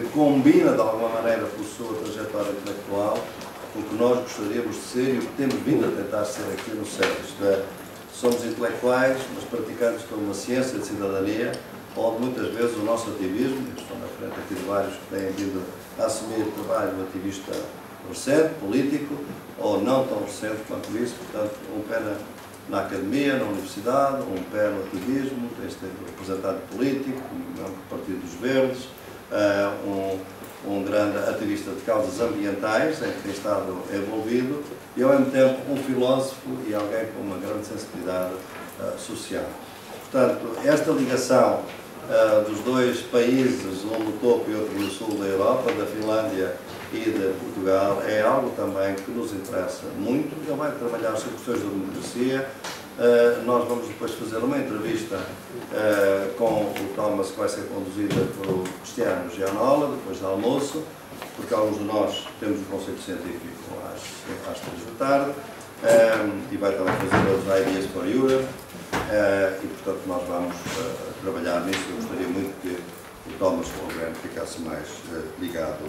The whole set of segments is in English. que combina de alguma maneira com a sua trajetória intelectual o que nós gostaríamos de ser e o que temos vindo a tentar ser aqui no centro. Isto é, somos intelectuais, mas praticantes de uma ciência de cidadania, onde muitas vezes o nosso ativismo, eu estou na frente aqui de vários que têm vindo a assumir trabalho ativista recente, político, ou não tão recente quanto isso, portanto, um pé na academia, na universidade, um pé no ativismo, este é representante político, um partido dos verdes, um grande ativista de causas ambientais, em que tem estado envolvido, e ao mesmo tempo um filósofo e alguém com uma grande sensibilidade social. Portanto, esta ligação dos dois países, um no topo e outro no sul da Europa, da Finlândia e de Portugal, é algo também que nos interessa muito. Ele vai trabalhar sobre questões da democracia. Nós vamos depois fazer uma entrevista com o Thomas, que vai ser conduzida pelo Cristiano Gianola, depois do almoço, porque alguns de nós temos o conceito científico às 3 da tarde, e vai também fazer as Ideas for Europe, e portanto nós vamos trabalhar nisso. Eu gostaria muito que o Thomas Wallgren ficasse mais ligado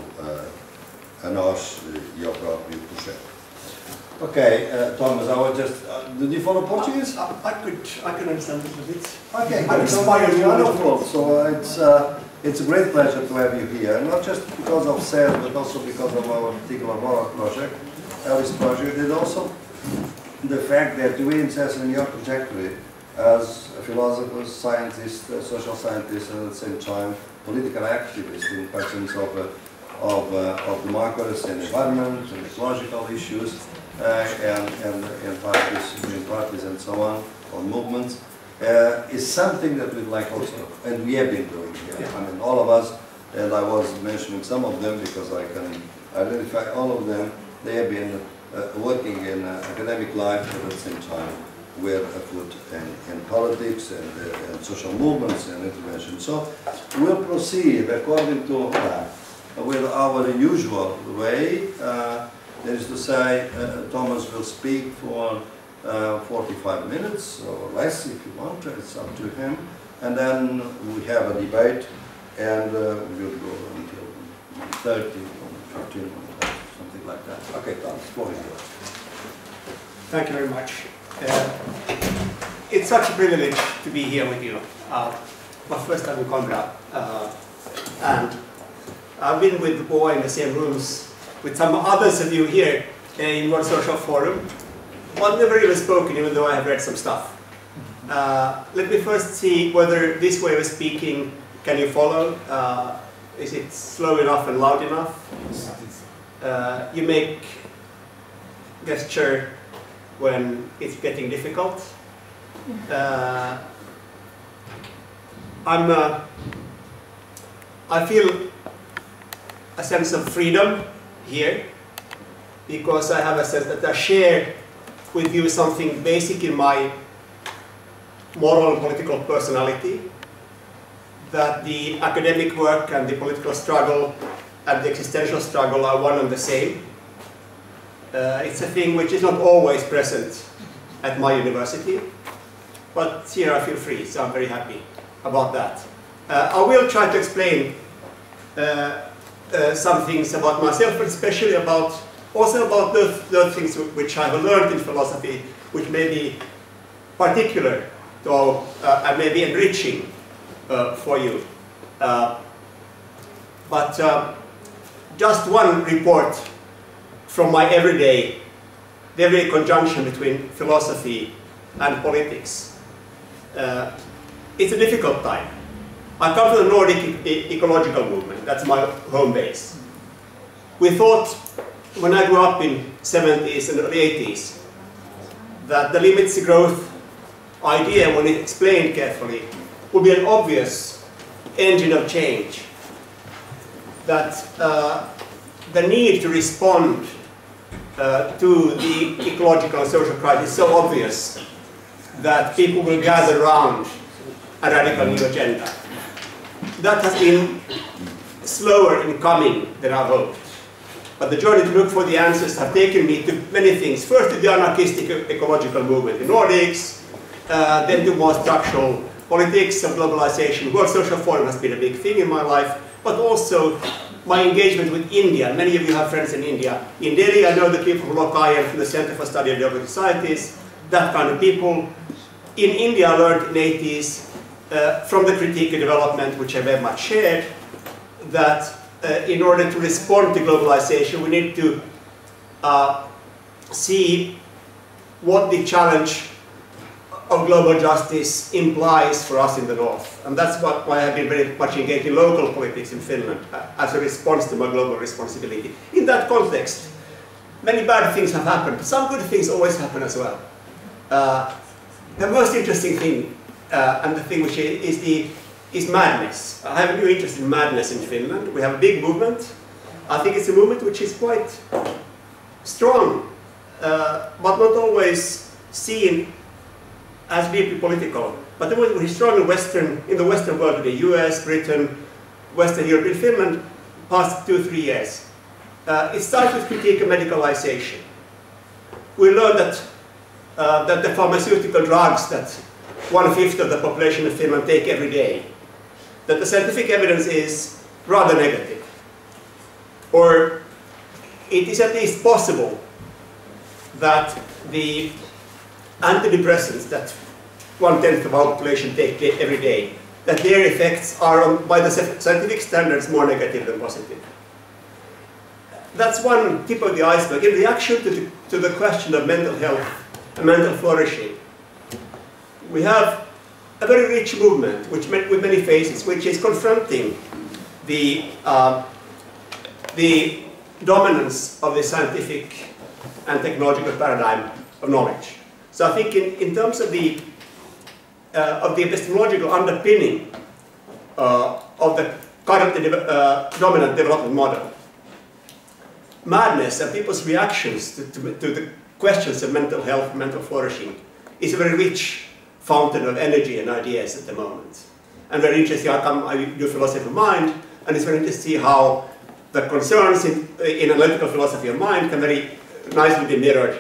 a nós e ao próprio projeto. Okay, Thomas, I would just... did you follow Portuguese? I can understand a little bit. Okay, I'm inspired by you. So it's a great pleasure to have you here, not just because of SED, but also because of our particular Boa project, Alice project, and also the fact that you insist on your trajectory as a philosopher, scientist, social scientist, and at the same time political activist in questions of democracy and environment and ecological issues. And parties and so on, or movements, is something that we like also, and we have been doing here. Yeah. I mean, all of us, and I was mentioning some of them because I can identify all of them, they have been working in academic life, but at the same time were afoot in politics and social movements and intervention. So we'll proceed according to with our usual way. That is to say, Thomas will speak for 45 minutes or less if you want, it's up to him. And then we have a debate and we'll go until 30 or 15 or something like that. Okay, Thomas, floor is yours. Thank you very much. It's such a privilege to be here with you. My first time in Coimbra. And I've been with Boa in the same rooms with some others of you here in World Social Forum. I've never even spoken, even though I have read some stuff. Let me first see whether this way of speaking, can you follow? Is it slow enough and loud enough? You make gesture when it's getting difficult. I feel a sense of freedom here, because I have a sense that I share with you something basic in my moral and political personality, that the academic work and the political struggle and the existential struggle are one and the same. It's a thing which is not always present at my university, but here I feel free, so I'm very happy about that. I will try to explain some things about myself, but especially about the things which I've learned in philosophy, which may be particular to our, and may be enriching for you. But just one report from my everyday, the everyday conjunction between philosophy and politics. It's a difficult time. I come from the Nordic ecological movement, that's my home base. We thought, when I grew up in the 70s and early 80s, that the limits to growth idea, when it explained carefully, would be an obvious engine of change. That the need to respond to the ecological and social crisis is so obvious that people will gather around a radical new agenda. That has been slower in coming than I hoped. But the journey to look for the answers have taken me to many things. First to the anarchistic ecological movement in the Nordics, then to more structural politics and globalization. World Social Forum has been a big thing in my life, but also my engagement with India. Many of you have friends in India. In Delhi, I know the people who look from the Center for Study of Developing Societies, that kind of people. In India, I learned in the 80s from the Critique of Development, which I very much shared, that in order to respond to globalization, we need to see what the challenge of global justice implies for us in the North. And that's why I've been very much engaged in local politics in Finland as a response to my global responsibility. In that context, many bad things have happened. Some good things always happen as well. The most interesting thing, and the thing which is madness. I have a new interest in madness in Finland. We have a big movement. I think it's a movement which is quite strong, but not always seen as deeply political. But the movement is strong in the Western world today, US, Britain, Western Europe, and Finland, past 2-3 years. It starts with critique of medicalization. We learned that, that the pharmaceutical drugs that 1/5 of the population of Finland take every day, that the scientific evidence is rather negative. Or it is at least possible that the antidepressants that 1/10 of our population take every day, that their effects are, by the scientific standards, more negative than positive. That's one tip of the iceberg. In reaction to the question of mental health and mental flourishing, we have a very rich movement which met with many faces, which is confronting the dominance of the scientific and technological paradigm of knowledge. So I think in terms of the epistemological underpinning of the current dominant development model, madness and people's reactions to the questions of mental health, mental flourishing, is a very rich fountain of energy and ideas at the moment. And very interesting, I do philosophy of mind, and it's very interesting to see how the concerns in analytical philosophy of mind can very nicely be mirrored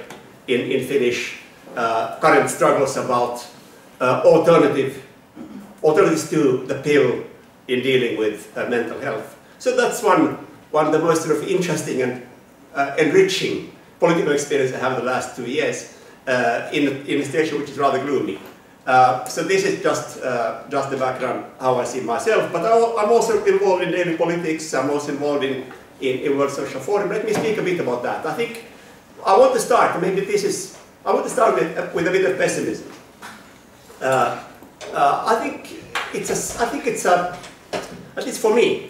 in Finnish current struggles about alternatives to the pill in dealing with mental health. So that's one of the most sort of interesting and enriching political experience I have in the last 2 years in a situation which is rather gloomy. So this is just the background how I see myself. But I'm also involved in daily politics. I'm also involved in World Social Forum. Let me speak a bit about that. I think I want to start. Maybe this is. I want to start with a bit of pessimism. I think it's at least for me,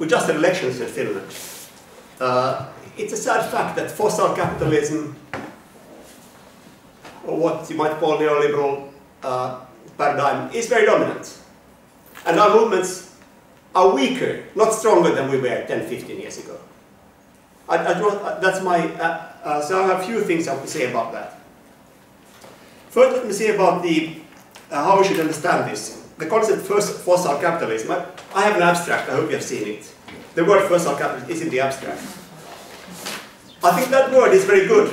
with just the elections in Finland, it's a sad fact that fossil capitalism, or what you might call neoliberal paradigm, is very dominant. And our movements are weaker, not stronger than we were 10, 15 years ago. So I have a few things I have to say about that. First, let me say about how we should understand this. The concept first fossil capitalism, I have an abstract, I hope you have seen it. The word fossil capitalism is in the abstract. I think that word is very good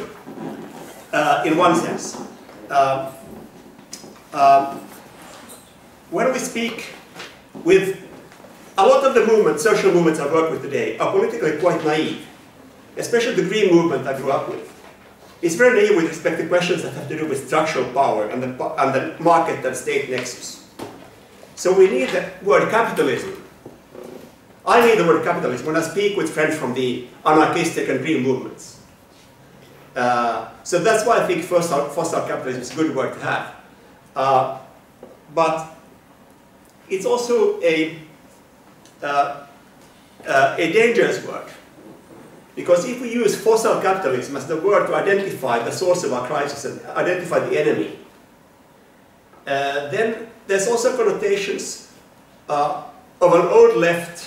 in one sense. When we speak with a lot of the movements, social movements I work with today, are politically quite naive, especially the green movement I grew up with. It's very naive with respect to questions that have to do with structural power and the market and state nexus. So we need the word capitalism. I need the word capitalism when I speak with friends from the anarchistic and green movements. So that's why I think fossil capitalism is a good word to have. But it's also a dangerous word. Because if we use fossil capitalism as the word to identify the source of our crisis and identify the enemy, then there's also connotations of an old left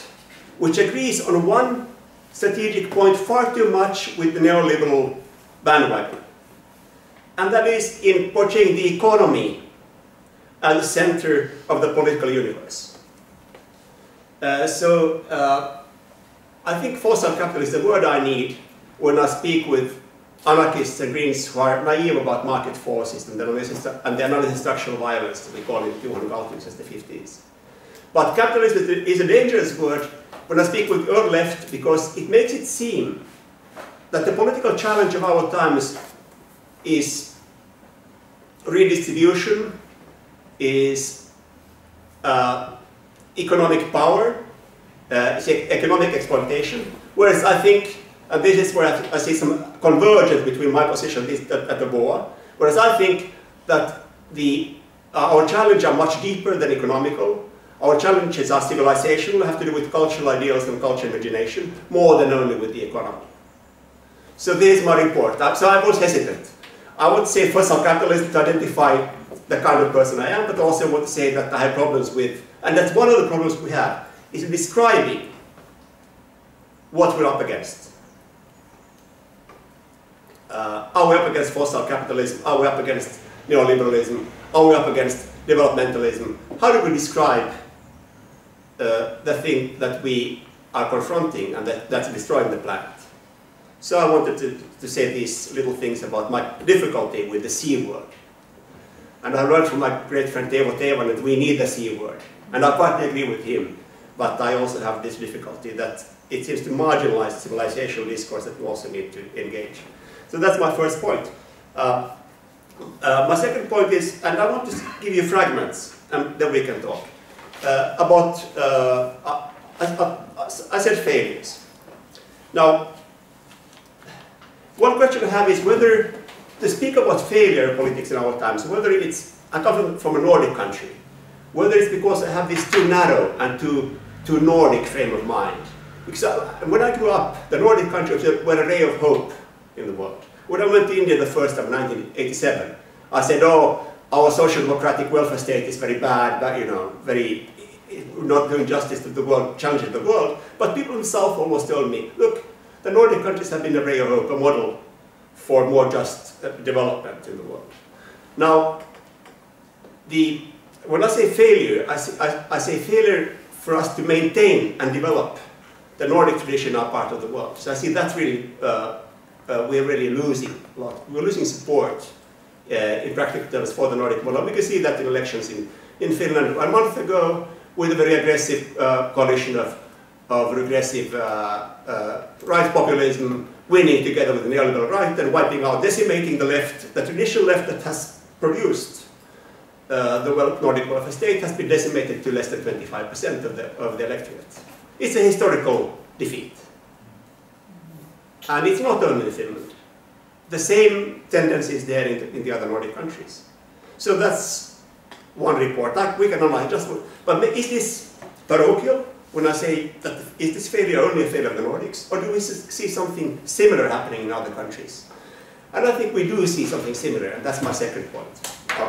which agrees on one strategic point far too much with the neoliberal bandwagon. And that is in portraying the economy as the center of the political universe. I think fossil capitalism is the word I need when I speak with anarchists and greens who are naive about market forces and the analysis structural violence that we call in the 200s, the 50s. But capitalism is a dangerous word when I speak with your left, because it makes it seem that the political challenge of our times is redistribution, is economic power, economic exploitation, whereas I think, and this is where I see some convergence between my position at the Boa, whereas I think that our challenges are much deeper than economical. Our challenges are civilizational, have to do with cultural ideals and cultural imagination, more than only with the economy. So this is my report. So I was hesitant. I would say first I'm capitalist to identify the kind of person I am, but also want to say that I have problems with, and that's one of the problems we have, is describing what we're up against. Are we up against fossil capitalism? Are we up against neoliberalism? Are we up against developmentalism? How do we describe the thing that we are confronting and that's destroying the planet? So I wanted to say these little things about my difficulty with the C word. And I learned from my great friend Tevo Tevan that we need the C word. And I quite agree with him, but I also have this difficulty that it seems to marginalize civilizational discourse that we also need to engage. So that's my first point. My second point is, and I want to give you fragments, and then we can talk, about, I said failures. Now, one question I have is whether to speak about failure politics in our times, whether it's, I come from a Nordic country, whether it's because I have this too narrow and too Nordic frame of mind. Because when I grew up, the Nordic countries were a ray of hope in the world. When I went to India the first time, 1987, I said, oh, our social democratic welfare state is very bad, but, you know, not doing justice to the world, challenging the world. But people in the South almost told me, look, the Nordic countries have been a ray of hope, a model for more just development in the world. Now, when I say failure, I say failure for us to maintain and develop the Nordic tradition in our part of the world. So I see that's really... we're really losing a lot. We're losing support in practical terms for the Nordic model. We can see that in elections in Finland a month ago with a very aggressive coalition of regressive right populism winning together with the neoliberal right and wiping out, decimating the left, the traditional left that has produced the Nordic welfare state has been decimated to less than 25% of the electorate. It's a historical defeat. And it's not only in Finland. The same tendency is there in the other Nordic countries. So that's one report. Like we can analyze just one. But is this parochial when I say that is this failure only a failure of the Nordics? Or do we see something similar happening in other countries? And I think we do see something similar. And that's my second point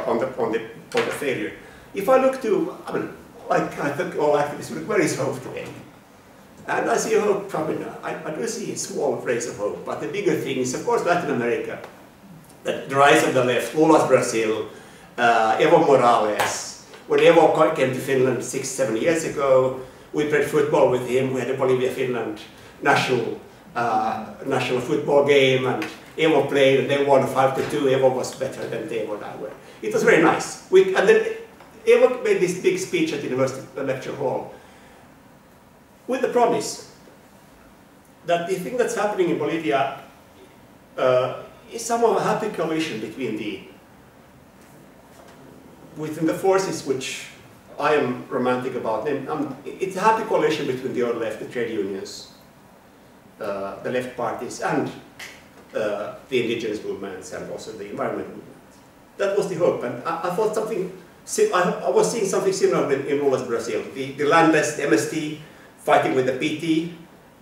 on the failure. If I look to, I mean, like I think all activists look, where is hope today? And I see hope coming. I do see a small phrase of hope, but the bigger thing is, of course, Latin America. The rise of the left, Lula's Brazil, Evo Morales. When Evo came to Finland 6-7 years ago, we played football with him. We had a Bolivia-Finland national football game, and Evo played, and they won 5-2. Evo was better than they were. It was very nice. And then Evo made this big speech at the university lecture hall, with the promise that the thing that's happening in Bolivia is somehow a happy coalition within the forces which I am romantic about. It's a happy coalition between the old left, the trade unions, the left parties, and the indigenous movements, and also the environment movement. That was the hope, and I thought something. I was seeing something similar in Lula's Brazil. The landless, the MST. Fighting with the PT,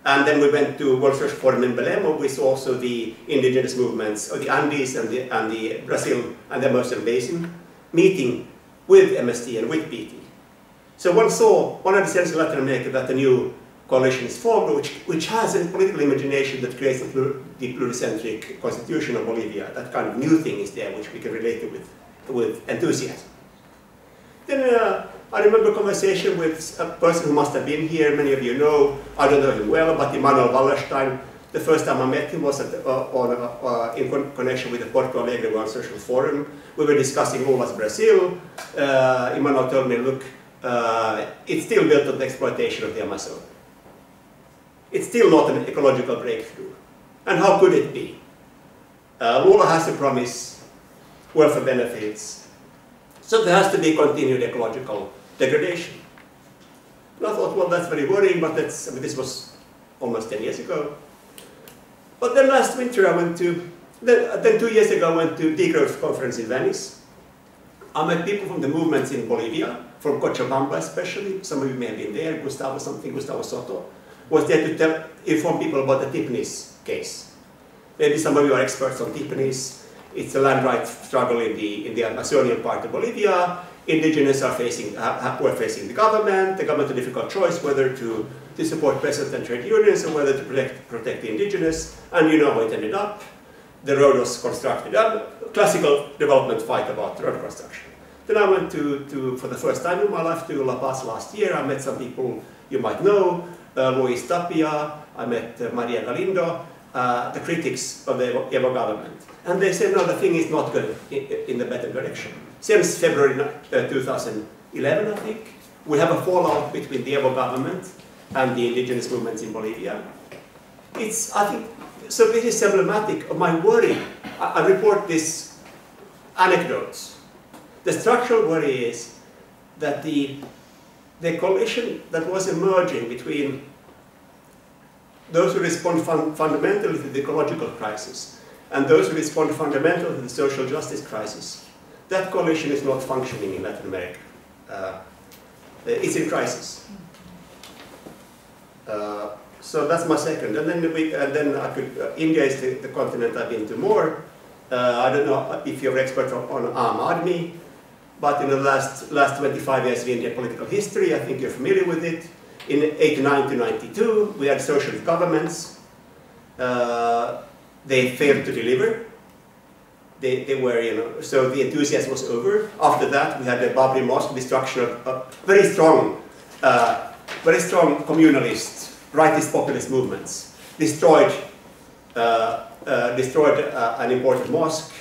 and then we went to World Social Forum in Belém, where we saw also the indigenous movements of the Andes and the Brazil and the Amazon Basin, meeting with MST and with PT. So one understands in Latin America that the new coalition is formed, which has a political imagination that creates the pluricentric constitution of Bolivia. That kind of new thing is there, which we can relate to with enthusiasm. Then I remember a conversation with a person who must have been here, many of you know, I don't know him well, but Emmanuel Wallerstein. The first time I met him was in connection with the Porto Alegre World Social Forum. We were discussing Lula's Brazil. Emmanuel told me, look, it's still built on the exploitation of the Amazon. It's still not an ecological breakthrough. And how could it be? Lula has to promise welfare benefits, so there has to be continued ecological degradation. And I thought, well, that's very worrying, but that's, I mean, this was almost 10 years ago. But then last winter I went to, then 2 years ago I went to Degrowth Conference in Venice. I met people from the movements in Bolivia, from Cochabamba especially. Some of you may have been there. Gustavo Soto was there to inform people about the Tipnis case. Maybe some of you are experts on Tipnis. It's a land rights struggle in the Amazonian part of Bolivia. Indigenous are facing the government. The government had a difficult choice whether to support peasant and trade unions or whether to protect the indigenous. And you know how it ended up. The road was constructed. Classical development fight about road construction. Then I went to for the first time in my life, to La Paz last year. I met some people you might know. Luis Tapia. I met Maria Galindo. The critics of the Evo government. And they said, no, the thing is not going in the better direction. Since February 2011, I think, we have a fallout between the Evo government and the indigenous movements in Bolivia. It's, I think, so this is emblematic of my worry. I report these anecdotes. The structural worry is that the coalition that was emerging between those who respond fundamentally to the ecological crisis and those who respond fundamentally to the social justice crisis, that coalition is not functioning in Latin America. It's in crisis. So that's my second. And then, India is the continent I've been to more. I don't know if you're an expert on Aam Aadmi, but in the last 25 years of Indian political history, I think you're familiar with it. In 89 to 92, we had socialist governments. They failed to deliver. They were, you know, so the enthusiasm was over. After that, we had the Babri mosque destruction of very strong communalist, rightist populist movements. Destroyed an important mosque.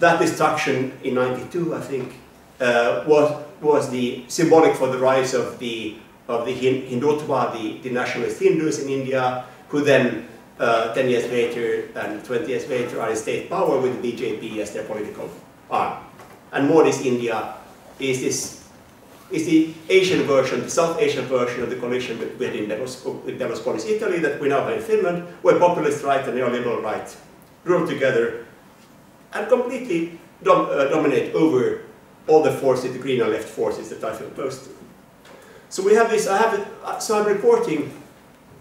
That destruction in 92, I think, was the symbolic for the rise of the Hindutva, the nationalist Hindus in India, who then 10 years later and 20 years later are in state power with the BJP as their political arm. And more is India, is the Asian version, the South Asian version of the coalition within Berlusconi's Italy that we now have in Finland, where populist right and neoliberal right rule together and completely dominate over all the forces, the green and left forces that I feel close to. So we have this, so I'm reporting,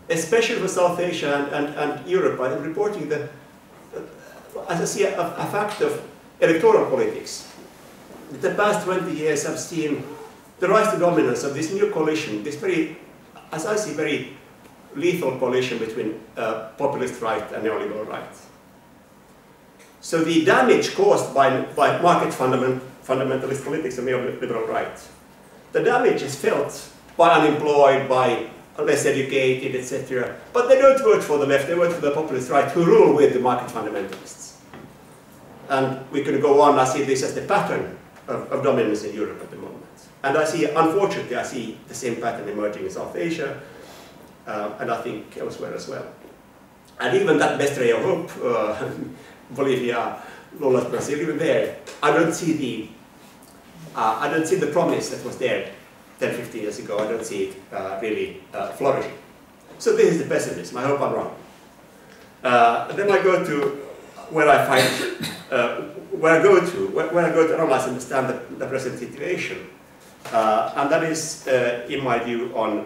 especially for South Asia and Europe, I'm reporting the, as I see, a fact of electoral politics. In the past 20 years, I've seen the rise to dominance of this new coalition, this very, as I see, very lethal coalition between populist right and neoliberal right. So the damage caused by market fundamentalist politics and neoliberal right, the damage is felt by unemployed, by less educated, etc. But they don't vote for the left, they vote for the populist right, who rule with the market fundamentalists. And we can go on. I see this as the pattern of dominance in Europe at the moment. And I see, unfortunately, I see the same pattern emerging in South Asia, and I think elsewhere as well. And even that best ray of hope, Bolivia, Lula's Brazil, even there, I don't see the promise that was there 10, 15 years ago. I don't see it really flourishing. So this is the pessimism. I hope I'm wrong. Then I go to where I find, where I go to analyze and understand the present situation, and that is, in my view, on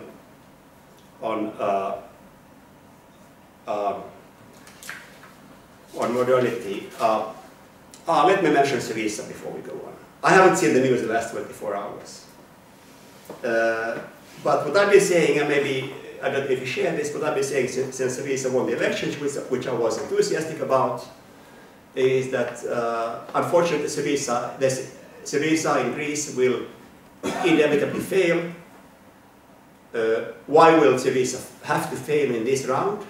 modernity. Let me mention Syriza before we go on. I haven't seen the news in the last 24 hours. But what I've been saying, and maybe, I don't know if you share this, but I've been saying since Syriza won the elections, which I was enthusiastic about, is that, unfortunately, Syriza in Greece will inevitably fail. Why will Syriza have to fail in this round?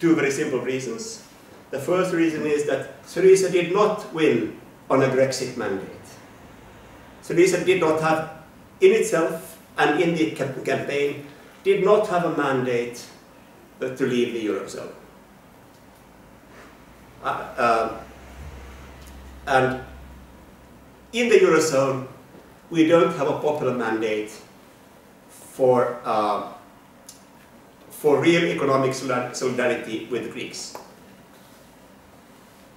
Two very simple reasons. The first reason is that Syriza did not win on a Grexit mandate. Syriza did not have in itself and in the campaign did not have a mandate to leave the Eurozone. And in the Eurozone, we don't have a popular mandate for real economic solidarity with the Greeks.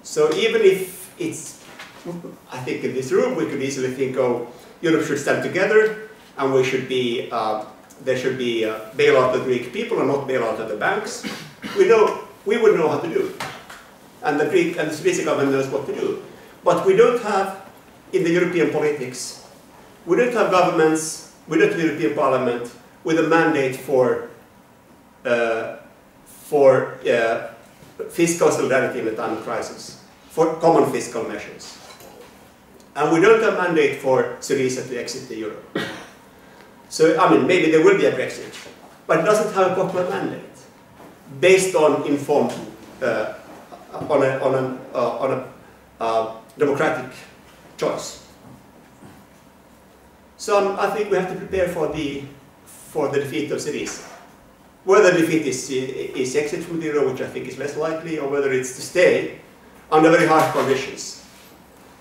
So even if it's, I think in this room, we could easily think, oh, Europe should stand together and we should be, there should be a bailout of the Greek people and not bailout of the banks. We would know how to do. And the Greek and the Syriza government knows what to do. But we don't have, in the European politics, we don't have governments, we don't have the European Parliament with a mandate for fiscal solidarity in a time of crisis, for common fiscal measures. And we don't have a mandate for Syriza to exit the euro. So, I mean, maybe there will be a Grexit, but it doesn't have a popular mandate based on informed, on a democratic choice. So I think we have to prepare for the defeat of Syriza. Whether the defeat is exit from the euro, which I think is less likely, or whether it's to stay under very harsh conditions.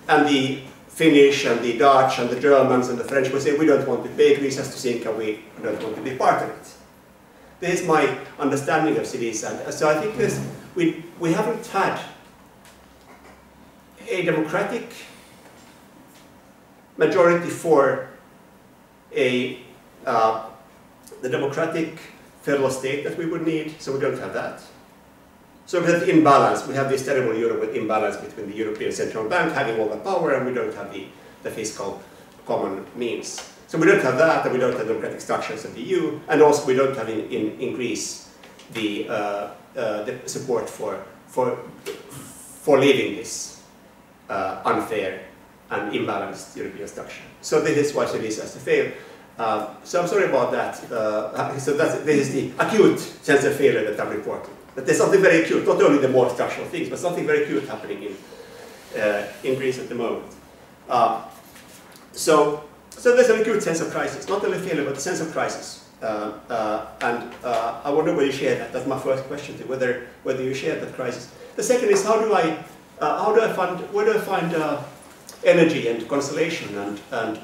And the Finnish and the Dutch and the Germans and the French will say, we don't want to pay, Greece has to sink and we don't want to be part of it. This is my understanding of Syriza. And so I think this, we haven't had a democratic majority for the democratic federal state that we would need, so we don't have that. So we have imbalance. We have this terrible euro with imbalance between the European Central Bank having all the power, and we don't have the fiscal common means. So we don't have that, and we don't have democratic structures of the EU, and also we don't have in Greece the support for leaving this unfair and imbalanced European structure. So this is why Syriza has to fail. So I'm sorry about that. This is the acute sense of failure that I'm reporting. But there's something very acute, not only the more structural things, but something very acute happening in Greece at the moment. So there's an acute sense of crisis, not only failure, but a sense of crisis. And I wonder whether you share that. That's my first question, whether you share that crisis. The second is where do I find energy and consolation, and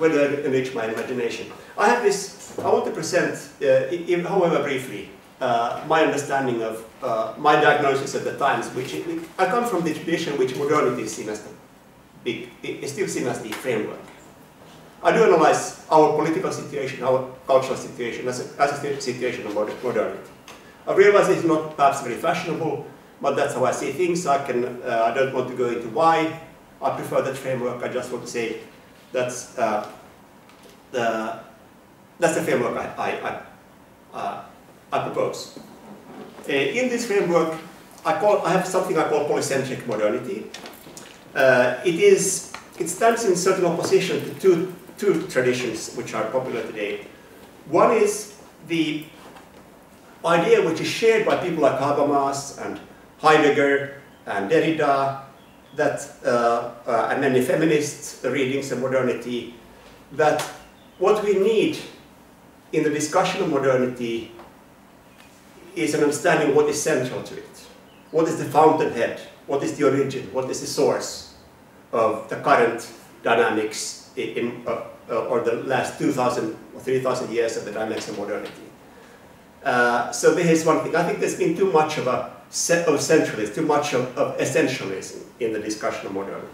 where do I enrich my imagination? I want to present, however briefly, my understanding of my diagnosis at the times, which I come from the tradition which modernity is seen as the framework. I do analyze our political situation, our cultural situation as a situation of modernity. I realize it's not perhaps very fashionable, but that's how I see things. I don't want to go into why. I prefer that framework. I just want to say that's the framework I propose. In this framework, I have something I call polycentric modernity. It stands in certain opposition to two traditions which are popular today. One is the idea which is shared by people like Habermas and Heidegger and Derrida, and many feminist readings of modernity, that what we need in the discussion of modernity is an understanding of what is central to it. What is the fountainhead? What is the origin? What is the source of the current dynamics or the last 2,000 or 3,000 years of the dynamics of modernity? So this is one thing. I think there's been too much of centralism, too much of essentialism in the discussion of modernity,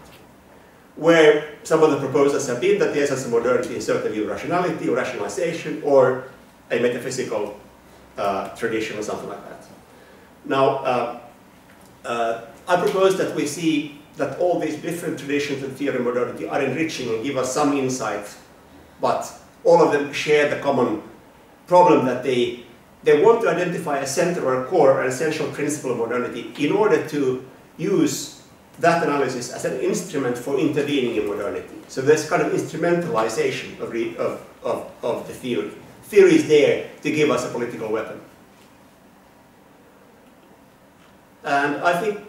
where some of the proposals have been that the essence of modernity is certainly rationality or rationalization or a metaphysical tradition or something like that. Now, I propose that we see that all these different traditions and theory of modernity are enriching and give us some insight, but all of them share the common problem that they want to identify a center or a core or an essential principle of modernity in order to use that analysis as an instrument for intervening in modernity. So there's kind of instrumentalization of the theory. Theory is there to give us a political weapon. And I think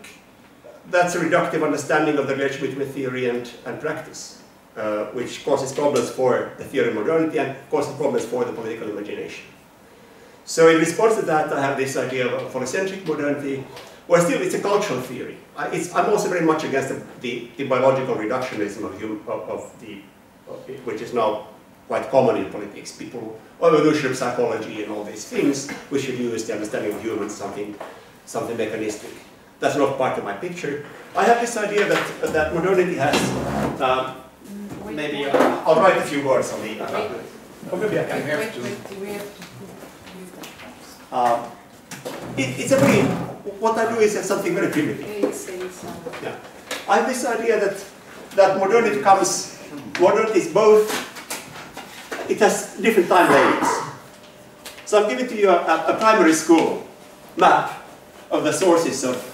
that's a reductive understanding of the relation between theory and practice, which causes problems for the theory of modernity and causes problems for the political imagination. So in response to that, I have this idea of polycentric modernity, where still it's a cultural theory. I'm also very much against the biological reductionism which is now quite common in politics. People, evolutionary psychology and all these things, we should use the understanding of humans, something mechanistic. That's not part of my picture. I have this idea that modernity has, I'll write a few words on the... It's a very, what I do is something very primitive. Yeah. I have this idea that modernity is both, it has different time layers. So I'm giving to you a primary school map of the sources of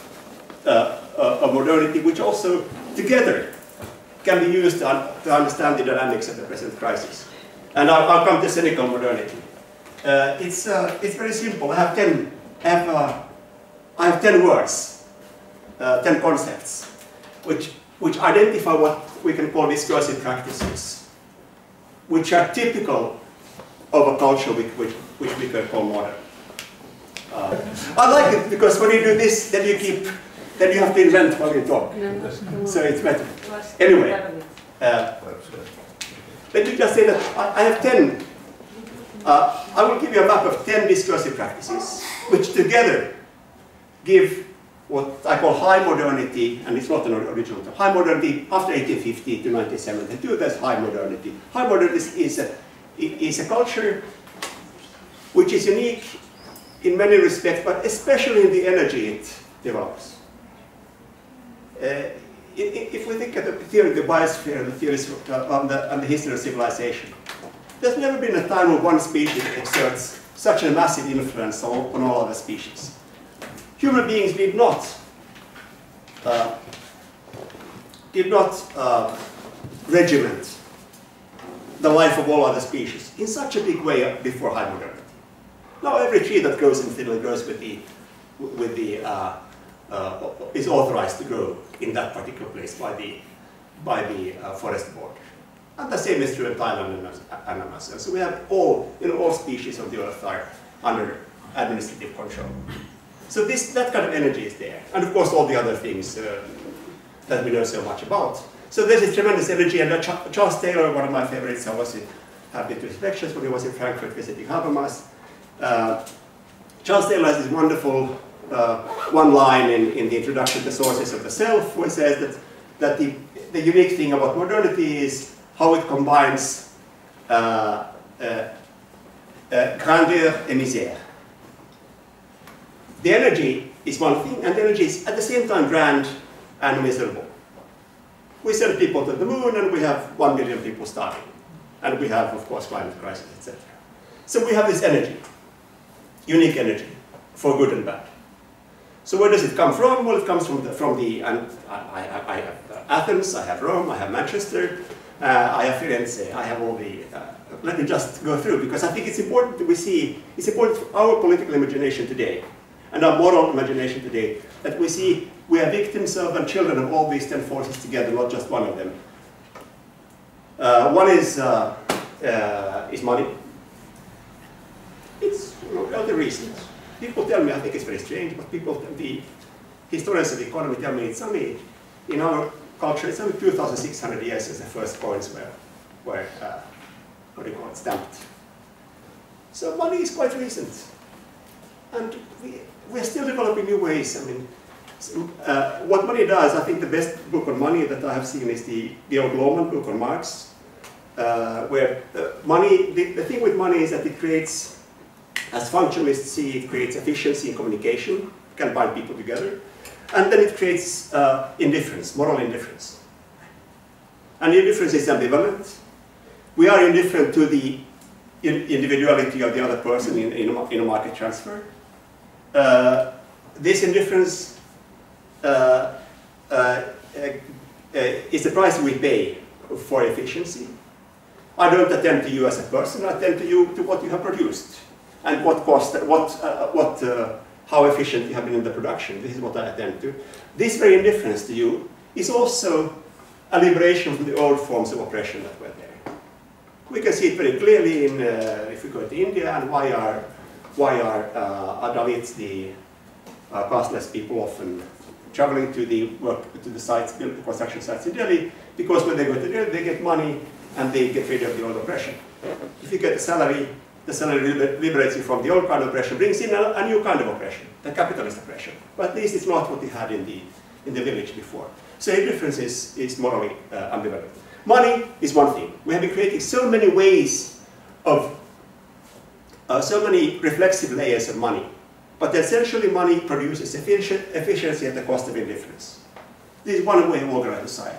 modernity, which also together can be used to understand the dynamics of the present crisis. And I'll come to cynical modernity. It's very simple. I have 10 words, 10 concepts, which identify what we can call discursive practices, which are typical of a culture which we can call modern. I like it because when you do this, then you have to invent while you talk. So it's better. Anyway, let me just say that I have 10. I will give you a map of 10 discursive practices, which together give what I call high modernity, and it's not an original term. High modernity after 1850 to 1972. That's high modernity. High modernity is a culture which is unique in many respects, but especially in the energy it develops. If we think of the theory of the biosphere and the theories on the history of civilization, there's never been a time when one species exerts such a massive influence on all other species. Human beings did not regiment the life of all other species in such a big way before high modernity. Now every tree that grows in Finland grows is authorized to grow in that particular place by the forest board, and the same is true in Thailand and Amazon. So we have all species of the earth are under administrative control. So that kind of energy is there, and of course all the other things that we know so much about. So there's a tremendous energy, and Charles Taylor, one of my favorites, I was happy to his lectures when he was in Frankfurt visiting Habermas. Charles Taylor has this wonderful one line in the introduction to Sources of the Self, where it says that the unique thing about modernity is how it combines grandeur and misère. The energy is one thing, and the energy is at the same time grand and miserable. We send people to the moon, and we have 1 million people starving, and we have, of course, climate crisis, etc. So we have this energy, unique energy, for good and bad. So where does it come from? Well, it comes I have Athens, I have Rome, I have Manchester, I have Firenze, I have all the... let me just go through, because I think it's important that we see, it's important for our political imagination today, and our moral imagination today, that we see we are victims of and children of all these 10 forces together, not just one of them. One is money. It's other reasons. People tell me, I think it's very strange, but the historians of the economy tell me it's only, in our culture, it's only 2,600 years since the first coins were what do you call it, stamped. So money is quite recent. And we're still developing new ways. I mean, what money does, I think the best book on money that I have seen is the old Lohmann book on Marx. Where the thing with money is that it creates, as functionalists see, it creates efficiency in communication, can bind people together, and then it creates indifference, moral indifference. And indifference is ambivalent. We are indifferent to the individuality of the other person in a market transfer. This indifference is the price we pay for efficiency. I don't attend to you as a person, I attend to you to what you have produced and what cost, how efficient you have been in the production. This is what I attend to. This very indifference to you is also a liberation from the old forms of oppression that were there. We can see it very clearly if we go to India and why our Why are Dalits, the casteless people, often traveling to the sites, built construction sites in Delhi? Because when they go to Delhi, they get money and they get rid of the old oppression. If you get a salary, the salary liberates you from the old kind of oppression, brings in a new kind of oppression, the capitalist oppression. But at least it's not what they had in the village before. So the difference is morally ambivalent. Money is one thing. We have been creating so many ways of, so many reflexive layers of money. But essentially money produces efficiency at the cost of indifference. This is one way of organizing society.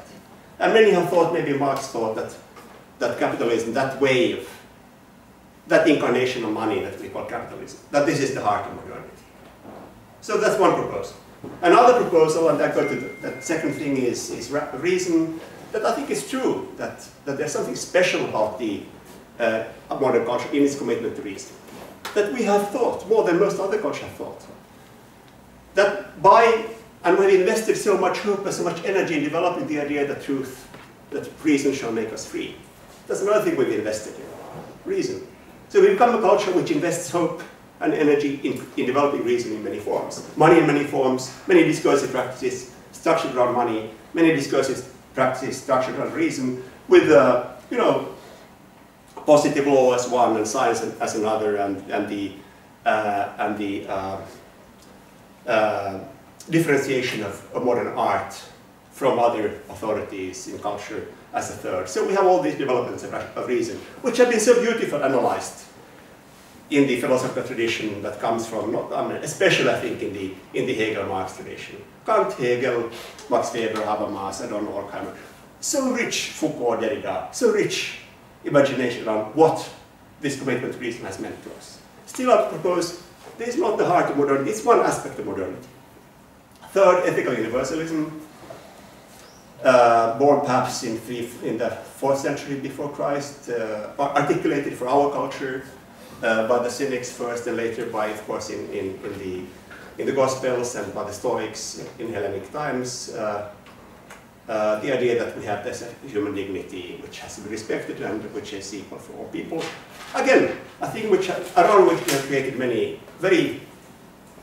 And many have thought, maybe Marx thought, that capitalism, that way of, that incarnation of money that we call capitalism, that this is the heart of modernity. So that's one proposal. Another proposal, and I go to that second thing, is reason, that I think is true, that there's something special about the modern culture in its commitment to reason. That we have thought, more than most other cultures have thought. That by, and we've invested so much hope and so much energy in developing the idea that truth, that reason shall make us free. That's another thing we've invested in, reason. So we become a culture which invests hope and energy in developing reason in many forms. Money in many forms, many discursive practices structured around money, many discursive practices structured around reason, with, you know, positive law as one and science as another, and the differentiation of modern art from other authorities in culture as a third. So we have all these developments of reason, which have been so beautifully analyzed in the philosophical tradition that comes from, especially I think in the Hegel-Marx tradition. Kant, Hegel, Max Weber, Habermas, I don't know, all kind of. So rich Foucault, Derrida, so rich imagination around what this commitment to reason has meant to us. Still, I propose this is not the heart of modernity, it's one aspect of modernity. Third, ethical universalism, born perhaps in the 4th century before Christ, articulated for our culture by the cynics first and later by, of course, in the Gospels and by the Stoics in Hellenic times. The idea that we have this human dignity which has to be respected and which is equal for all people. Again, I think around which we have created many very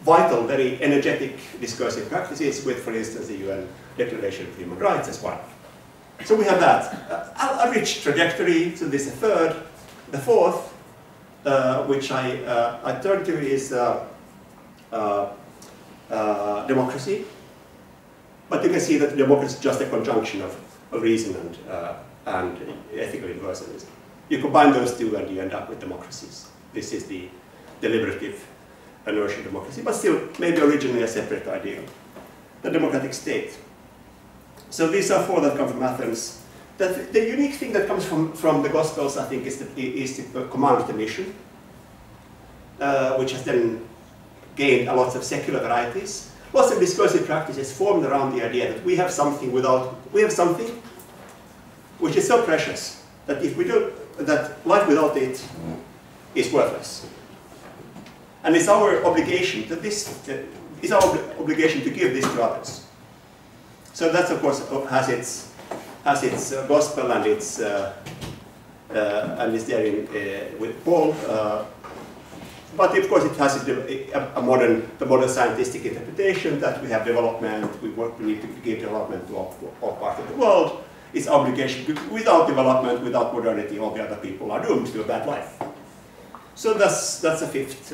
vital, very energetic discursive practices with, for instance, the UN Declaration of Human Rights as one. So we have that. A rich trajectory, so this is a third. The fourth, which I turn to, is democracy. But you can see that democracy is just a conjunction of reason and ethical universalism. You combine those two and you end up with democracies. This is the deliberative notion of democracy, but still maybe originally a separate idea. The democratic state. So these are four that come from Athens. The unique thing that comes from the Gospels, I think, is the command of the mission, which has then gained a lot of secular varieties. Lots of discursive practices formed around the idea that we have something which is so precious that that life without it is worthless. And it's our obligation to give this to others. So that, of course, has its gospel and it's there with Paul. But of course, it has the modern scientific interpretation that we have development. We need to give development to all parts of the world. It's obligation. Without development, without modernity, all the other people are doomed to a bad life. So that's a fifth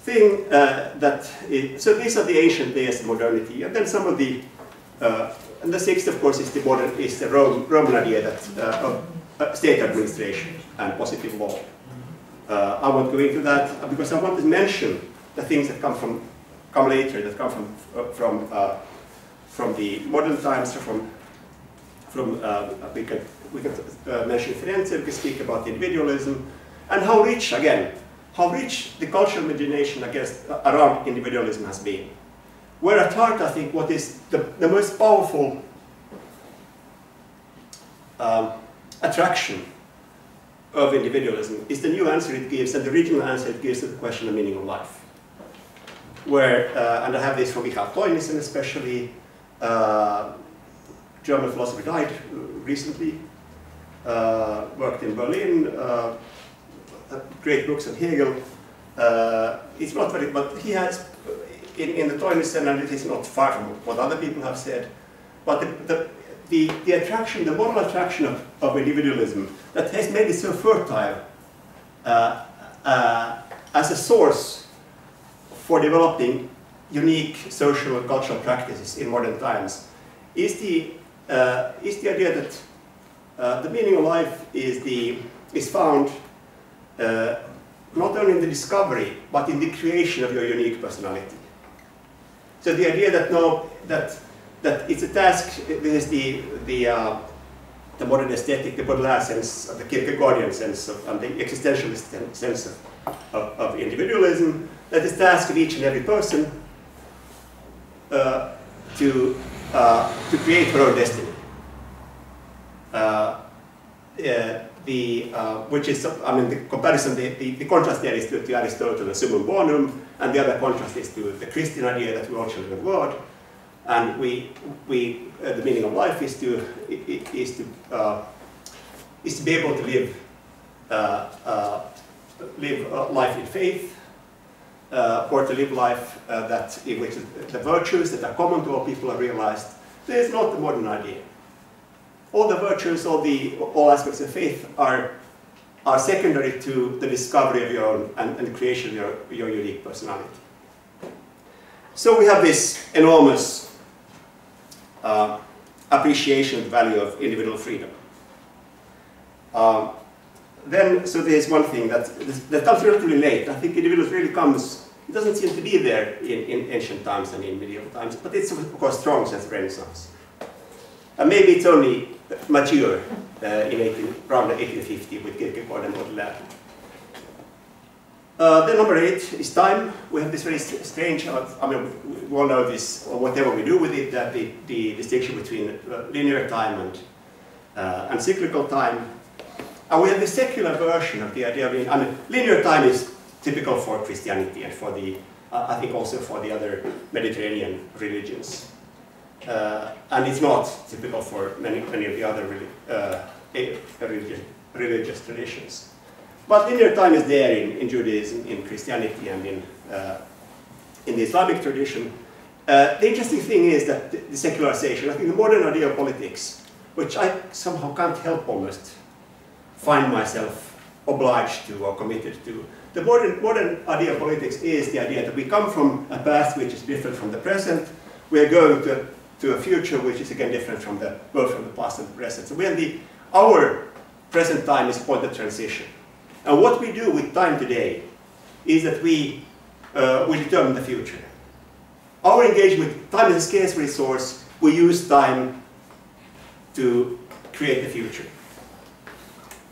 thing. So these are the ancient layers of modernity, and then some of the and the sixth, of course, is the Roman idea that of state administration and positive law. I won't go into that because I want to mention the things that come later, that come from the modern times. We can mention Firenze. We can speak about individualism and how rich the cultural imagination around individualism has been. Where at heart, I think, what is the most powerful attraction of individualism is the new answer it gives, and the original answer it gives to the question of meaning of life. And I have this from Michael Teunissen especially, German philosopher, died recently, worked in Berlin, great books on Hegel, It's not very, but he has, in the Toynist analysis, not far from what other people have said, but the attraction, the moral attraction of individualism that has made it so fertile as a source for developing unique social and cultural practices in modern times is the idea that the meaning of life is found not only in the discovery but in the creation of your unique personality. So the idea that now that it's a task. This is the modern aesthetic, the Baudelaire sense, the Kierkegaardian sense, and the existentialist sense of individualism. That is the task of each and every person to create her own destiny. Which is, I mean, the comparison, the contrast there is to Aristotle and Summum Bonum, and the other contrast is to the Christian idea that we're all children of God, and the meaning of life is to be able to live life in faith, or to live life that in which the virtues that are common to all people are realized. This is not the modern idea. All the virtues, all aspects of faith are secondary to the discovery of your own and creation of your unique personality. So we have this enormous appreciation of the value of individual freedom. So there's one thing that comes relatively late. I think individual freedom comes, it doesn't seem to be there in ancient times and in medieval times, but it's of course strong since the Renaissance. And maybe it's only mature around 1850 with Kierkegaard and Baudelaire. Then number 8 is time. We have this very strange, I mean, we all know this, or whatever we do with it, that the distinction between linear time and cyclical time. And we have the secular version of the idea of, I mean, linear time is typical for Christianity and for the, I think also for the other Mediterranean religions. And it's not typical for many of the other religious traditions. But linear time is there in Judaism, in Christianity, and in the Islamic tradition. The interesting thing is that the secularization, I think the modern idea of politics, which I somehow can't help almost find myself obliged to or committed to, the modern idea of politics is the idea that we come from a past which is different from the present. We are going to a future which is again different from both from the past and the present. So when our present time is point of transition. And what we do with time today is that we determine the future. Our engagement, time is a scarce resource, we use time to create the future.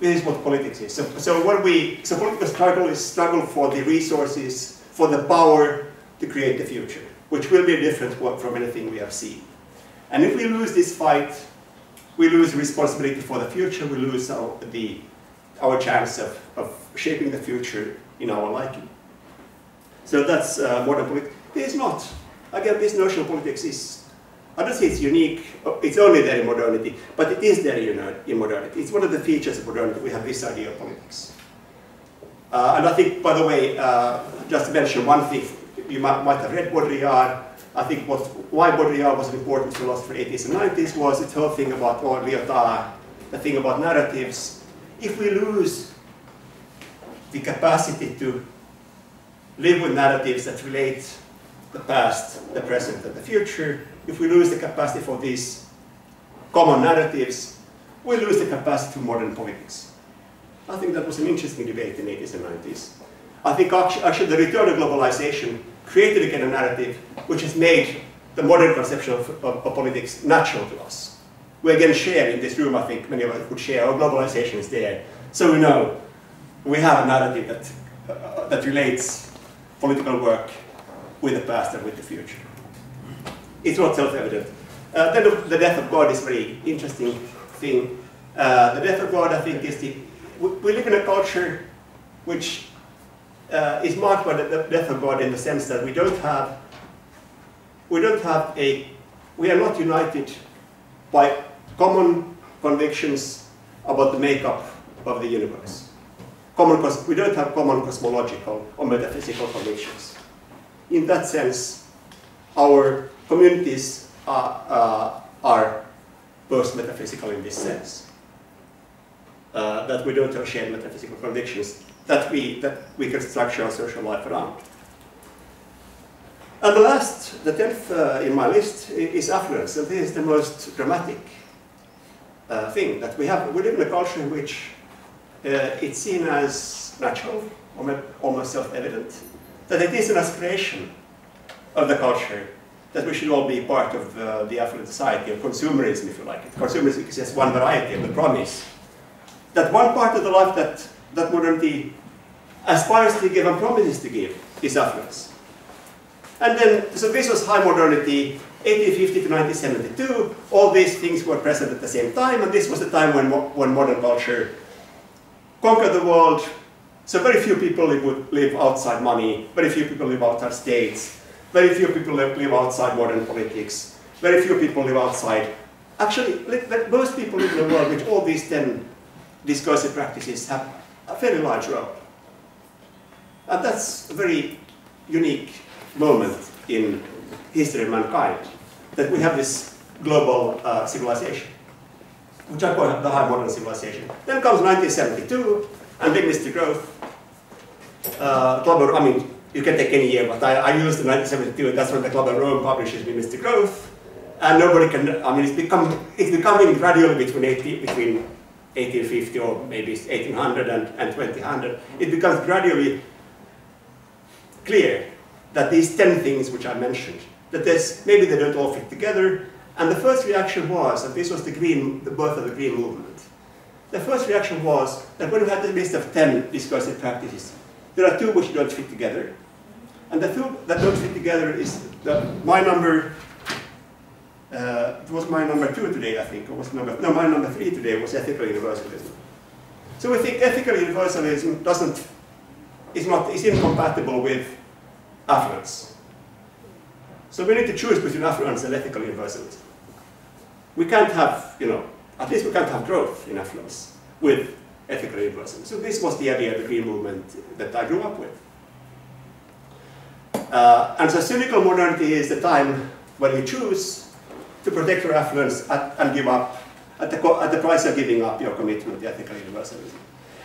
This is what politics is. So political struggle is struggle for the resources, for the power to create the future, which will be different from anything we have seen. And if we lose this fight, we lose responsibility for the future, we lose our chance of shaping the future in our liking. So that's modern politics. It's not. Again, this notion of politics is, I don't say it's unique, it's only there in modernity, but it is there in modernity. It's one of the features of modernity, we have this idea of politics. And I think, by the way, just to mention one thing, you might have read Baudrillard. I think why Baudrillard was an important philosopher in the 80s and 90s was this whole thing about, or Lyotard, the thing about narratives. If we lose the capacity to live with narratives that relate the past, the present, and the future, if we lose the capacity for these common narratives, we lose the capacity for modern politics. I think that was an interesting debate in the 80s and 90s. I think actually the return of globalization created again a narrative which has made the modern conception of politics natural to us. We again share in this room, I think many of us would share, oh, globalization is there. So we know we have a narrative that relates political work with the past and with the future. It's not self-evident. Then the death of God is a very interesting thing. The death of God, I think, is we live in a culture which is marked by the death of God in the sense that we are not united by common convictions about the makeup of the universe. we don't have common cosmological or metaphysical convictions. In that sense, our communities are both metaphysical in this sense, that we don't have shared metaphysical convictions that we can structure our social life around. And the last, the 10th in my list, is affluence, and this is the most dramatic thing that we have. We live in a culture in which it's seen as natural, almost self-evident, that it is an aspiration of the culture that we should all be part of the affluent society, of consumerism, if you like it. Consumerism is just one variety of the promise that one part of the life that modernity aspires to give and promises to give is affluence. And then, so this was high modernity, 1850 to 1972. All these things were present at the same time, and this was the time when modern culture conquered the world. So very few people live outside money, very few people live outside states, very few people live outside modern politics, very few people live outside. Actually, most people live in a world which all these 10 discursive practices have a fairly large role. And that's a very unique moment in history of mankind, that we have this global civilization, which I call the high modern civilization. Then comes 1972, and Limits to Growth. I mean, you can take any year, but I use the 1972, that's when the Club of Rome publishes Limits to Growth, and nobody can, I mean, it's becoming gradually between 1850 or maybe 1800 and 2000, it becomes gradually clear that these 10 things which I mentioned, that maybe they don't all fit together. And the first reaction was, and this was the birth of the green movement, the first reaction was that when we had the list of 10 discursive practices, there are two which don't fit together. And the two that don't fit together is my number three today was ethical universalism. So we think ethical universalism is incompatible with affluence. So we need to choose between affluence and ethical universalism. We can't have, at least we can't have growth in affluence with ethical universalism. So this was the idea of the green movement that I grew up with. And so cynical modernity is the time when we choose to protect your affluence and give up at the price of giving up your commitment to ethical universalism.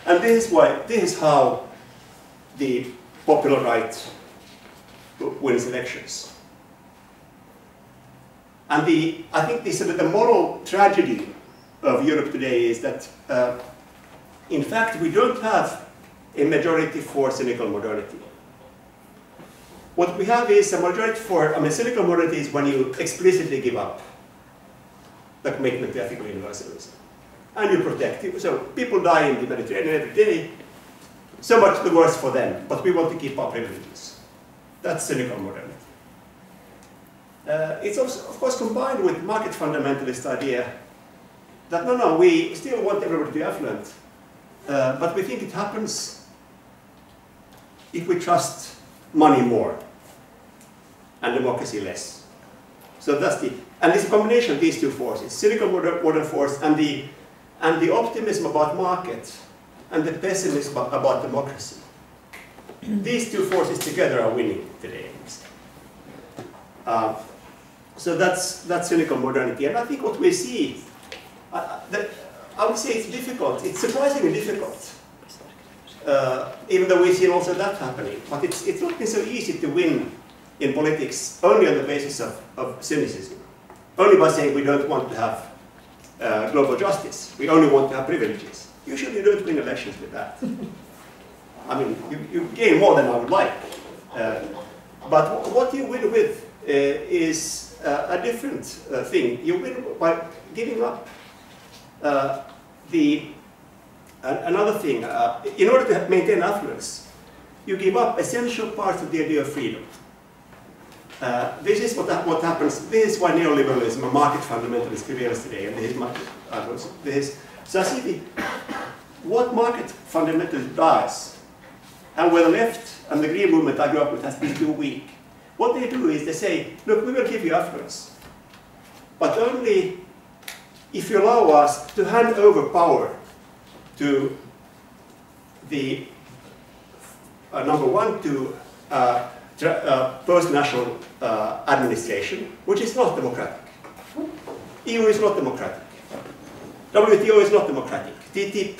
And this is how the popular right wins elections. And I think the moral tragedy of Europe today is that, in fact, we don't have a majority for cynical modernity. What we have is a majority for, cynical modernity is when you explicitly give up the commitment to ethical universalism. And you protect it. So people die in the Mediterranean every day, so much the worse for them, but we want to keep our privileges. That's cynical modernity. It's also, of course, combined with market fundamentalist idea that, no, we still want everybody to be affluent, but we think it happens if we trust money more and democracy less. So that's and it's a combination of these two forces, cynical modern force and the optimism about market and the pessimism about democracy. These two forces together are winning today. So that's cynical modernity. And I think what we see, I would say it's difficult. It's surprisingly difficult, even though we see also that happening. But it's not been so easy to win in politics only on the basis of cynicism, only by saying we don't want to have global justice. We only want to have privileges. Usually you don't win elections with that. I mean, you gain more than I would like. But what you win with is a different thing. You win by giving up another thing. In order to maintain affluence, you give up essential parts of the idea of freedom. This is what happens. This is why neoliberalism and market fundamentalism prevails today. And this is society. What market fundamentalism does, and where the left and the green movement I grew up with has been too weak, what they do is they say, look, we will give you affluence, but only if you allow us to hand over power to the number one to post-national administration, which is not democratic. EU is not democratic. WTO is not democratic. TTIP,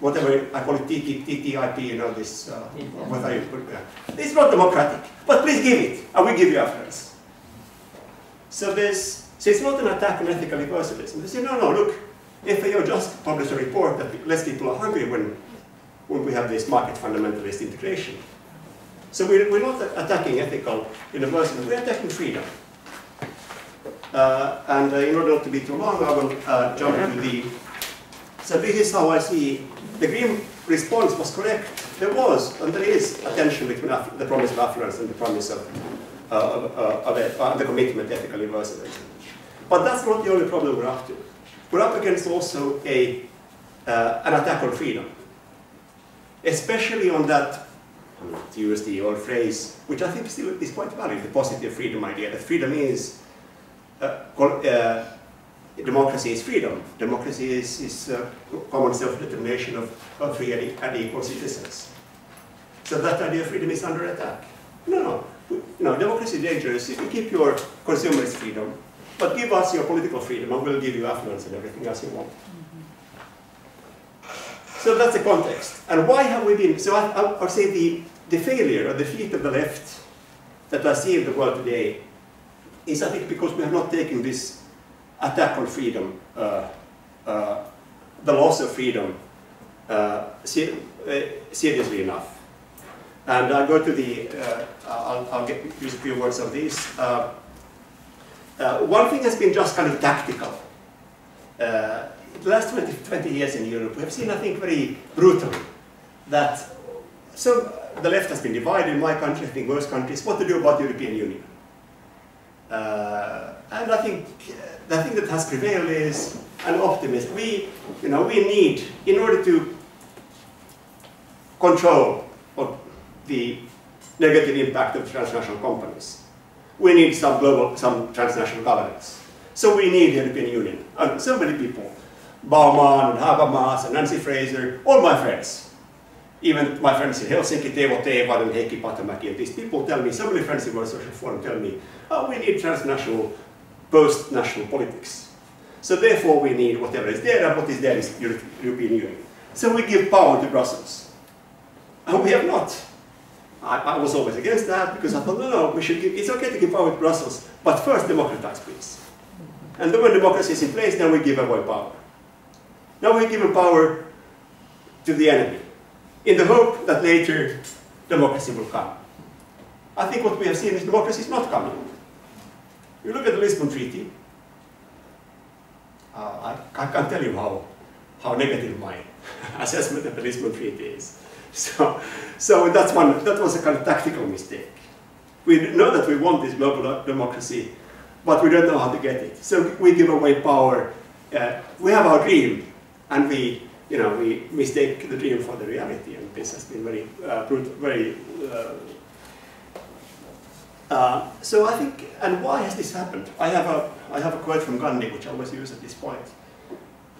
whatever I call it, TTIP, TTIP, you know this. What I put there. It's not democratic. But please give it. I will give you afterwards. So this, so it's not an attack on ethical universalism. They say, no, no, look, FAO just published a report that less people are hungry when we have this market fundamentalist integration. So we're not attacking ethical universalism. We're attacking freedom. And in order not to be too long, I will jump to the... So this is how I see the Green response was correct. There was, and there is, a tension between the promise of affluence and the promise of the commitment to ethical universalism. But that's not the only problem we're up to. We're up against also an attack on freedom, especially on that, I'm not to use the old phrase, which I think still is quite valid, the positive freedom idea, that freedom is democracy is freedom. Democracy is common self-determination of free and equal citizens. So that idea of freedom is under attack. No, democracy is dangerous if you keep your consumerist freedom, but give us your political freedom and we'll give you affluence and everything else you want. So that's the context. And why have we been, so I'll say the failure or defeat of the left that I see in the world today is, I think, because we have not taken this attack on freedom, the loss of freedom, seriously enough. And I'll go to the, I'll use a few words of this. One thing has been just kind of tactical. The last 20 years in Europe, we have seen, I think, very brutally that, so the left has been divided in my country, I think most countries, what to do about the European Union. And I think the thing that has prevailed is an optimism. We need, in order to control the negative impact of transnational companies, we need some transnational governance. So we need the European Union. And so many people, Bauman and Habermas and Nancy Fraser, all my friends. Even my friends in Helsinki, Tevo Tevan and Heikki Patamäki, and these people tell me, so many friends in World Social Forum tell me, oh, we need transnational, post-national politics. So therefore we need whatever is there, and what is there is European Union. So we give power to Brussels. And we have not. I was always against that, because I thought, no, we should give, it's okay to give power to Brussels, but first democratize, please. And then when democracy is in place, then we give away power. Now we're giving power to the enemy, in the hope that later democracy will come. I think what we have seen is democracy is not coming. You look at the Lisbon Treaty, I can't tell you how negative my assessment of the Lisbon Treaty is. So that's one, that was a kind of tactical mistake. We know that we want this global democracy, but we don't know how to get it. So we give away power. We have our dream, and we mistake the dream for the reality, and this has been very brutal, very. So I think, and why has this happened? I have a quote from Gandhi, which I always use at this point.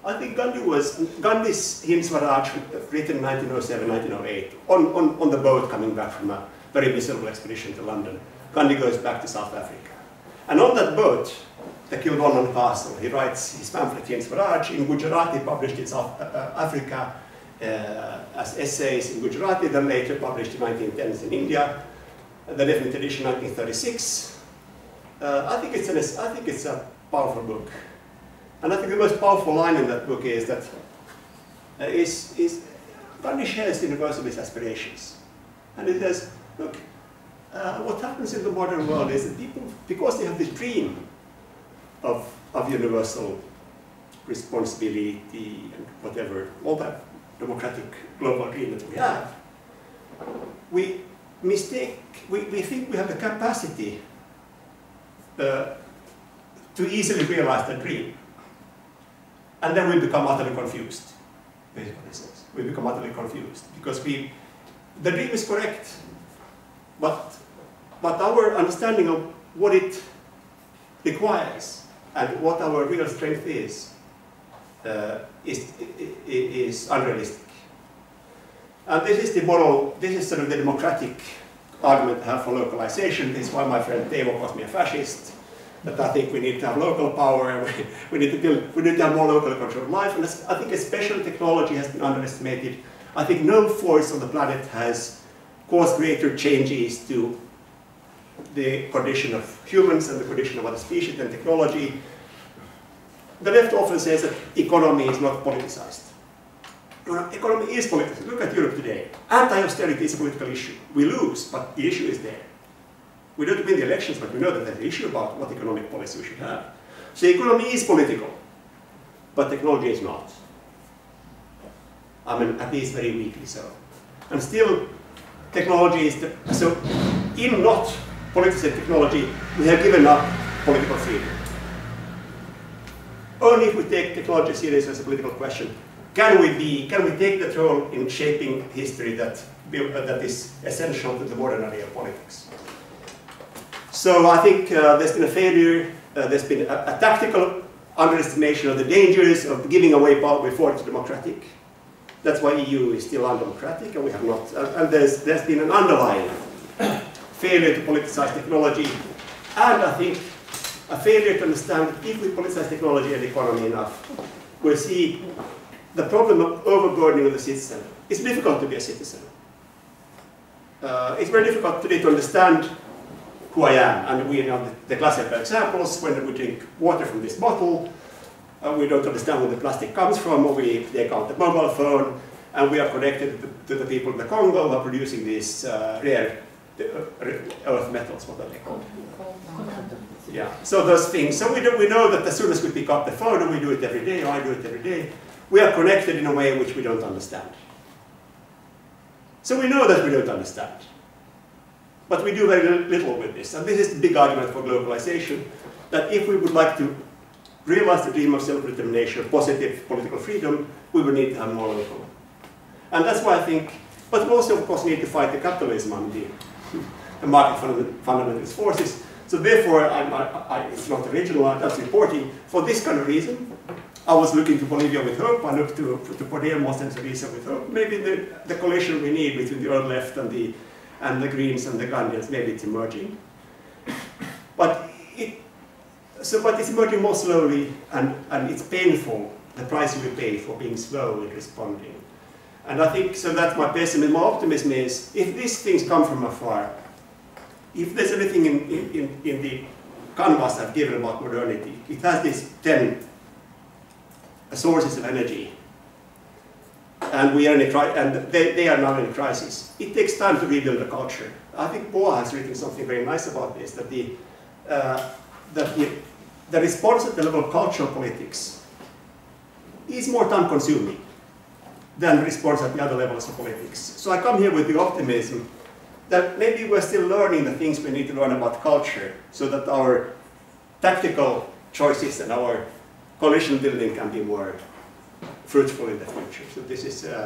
I think Gandhi's Hind Swaraj, written 1907, 1908, on the boat coming back from a very miserable expedition to London. Gandhi goes back to South Africa, and on that boat, the Kildonan Castle. He writes his pamphlet Hind Swaraj in Gujarati, published in South Africa as essays in Gujarati, then later published in 1910s in India. The 11th edition, 1936. I think it's a powerful book, and I think the most powerful line in that book is that Gandhi shares universalist aspirations, and it says, look, what happens in the modern world is that people, because they have this dream of universal responsibility and whatever, all that democratic global dream that we have, we think we have the capacity to easily realize that dream. And then we become utterly confused, basically. We become utterly confused because the dream is correct, but our understanding of what it requires and what our real strength is unrealistic. And this is the moral, this is sort of the democratic argument I have for localization. This is why my friend Tevo calls me a fascist. That I think we need to have local power, we need to have more local control of life. And I think especially technology has been underestimated. I think no force on the planet has caused greater changes to the condition of humans and the condition of other species than technology. The left often says that economy is not politicized. No, economy is politicized. Look at Europe today. Anti-austerity is a political issue. We lose, but the issue is there. We don't win the elections, but we know that there's an issue about what economic policy we should have. So economy is political, but technology is not. I mean, at least very weakly so. And still, technology is... So, in not politicizing technology, we have given up political freedom. Only if we take technology seriously as a political question, can we take that role in shaping history that is essential to the modern area of politics. So I think there's been a failure, there's been a tactical underestimation of the dangers of giving away power before it's democratic. That's why EU is still undemocratic, and we have not. And there's been an underlying failure to politicize technology, and I think a failure to understand that if we politicize technology and the economy enough, we'll see the problem of overburdening of the citizen. It's difficult to be a citizen. It's very difficult today to understand who I am, and we know the classical examples when we drink water from this bottle, we don't understand where the plastic comes from, or we take out the mobile phone, and we are connected to the people in the Congo who are producing these rare earth metals, what are they called? Yeah, so those things. So we know that as soon as we pick up the phone, and we do it every day, or I do it every day, we are connected in a way which we don't understand. So we know that we don't understand. But we do very little with this, and this is the big argument for globalization, that if we would like to realize the dream of self-determination, positive political freedom, we would need to have more local. And that's why I think, but we also of course need to fight the capitalism and the market fundamentalist forces, so therefore it's not original, I'm just reporting. For this kind of reason, I was looking to Bolivia with hope, I looked to Bordeaux, Moscow and Syriza with hope. Maybe the collision we need between the old left and the Greens and the Gandhians, maybe it's emerging. But it's emerging more slowly, and it's painful, the price we pay for being slow in responding. And I think, so that's my pessimism. My optimism is, if these things come from afar, if there's anything in the canvas I've given about modernity, it has these 10 sources of energy. And we are in a they are now in a crisis. It takes time to rebuild a culture. I think Boa has written something very nice about this, that the response at the level of cultural politics is more time-consuming than the response at the other levels of politics. So I come here with the optimism that maybe we're still learning the things we need to learn about culture, so that our tactical choices and our coalition building can be more fruitful in the future. So this is, so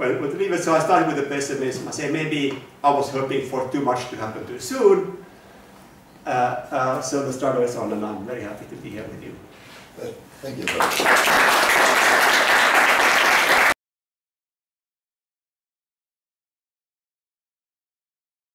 I started with the pessimism. I say maybe I was hoping for too much to happen too soon. So the struggle is on, and I'm very happy to be here with you. Thank you.